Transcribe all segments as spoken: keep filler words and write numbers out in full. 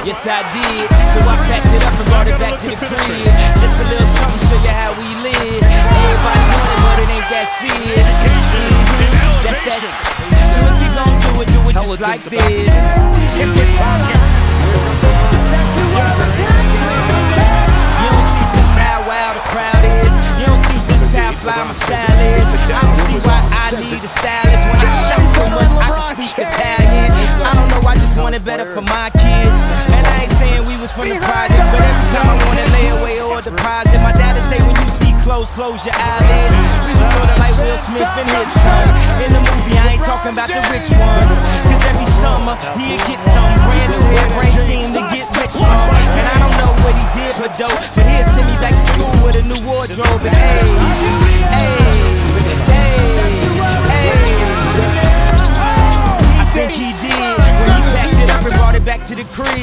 Yes, I did. So I packed it up and brought it back to the crib. Just a little something, show you how we live. Everybody want it, but it ain't that serious. That's that. So if you gon' do it, do it just like this. If you don't see just how wild the crowd is. You don't see just how fly my style is. I don't see why I need a stylist when I shout so much I can speak Italian. I don't know, I just want it better for my kids. I ain't saying we was from the projects, but every time I wanna lay away or deposit, my dad'd say when you see clothes, close your eyelids. We was sorta like Will Smith and his son in the movie. I ain't talking about the rich ones, cause every summer he'd get some brand new hair brain scheme to get rich from. And I don't know what he did for dope, but he'd send me back to school with a new wardrobe. And hey, hey, hey, hey, I think he did when he packed it up and brought it back to the crib.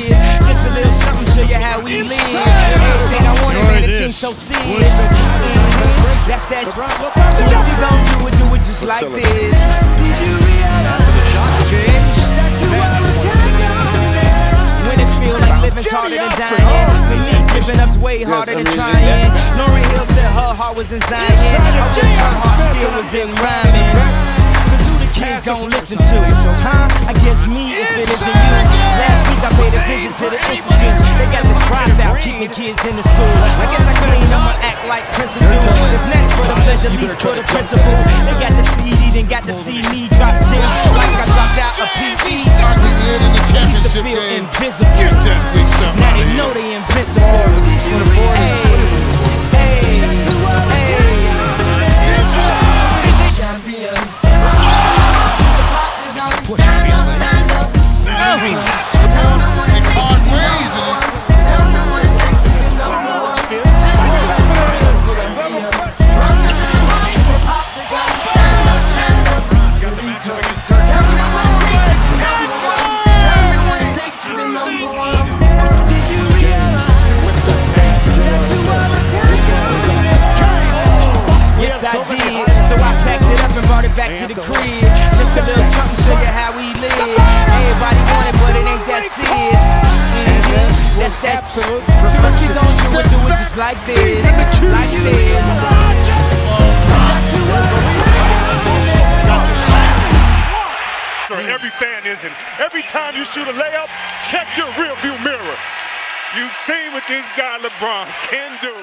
Just a little something, show you how we live. Everything I wanted, man, it seems so serious. That's that. So if you gon' do it, do it just like this. Did you realize that you are a champion? When it feels like living's harder than dying, for me, giving up's way harder than trying. Lauryn Hill said her heart was in Zion. I wish her heart still was in rhyming. Kids gon' listen to, huh? I guess me if it isn't you. Last week I paid a visit to the institute. They got the dropout, keeping kids in the school. I guess I clean up and act like principal. If not for the pleasure, at least for the principal. They got the C D, then got to see me drop gems like I dropped out a P E. I used to feel invisible. Now they know they invincible. Back to the crib, just a little something, show you how we live. Everybody want it, but it ain't that serious. That's that. So if you don't do it, do it just like this, like this. For every fan isn't. Every time you shoot a layup, check your rearview mirror. You've seen what this guy LeBron can do.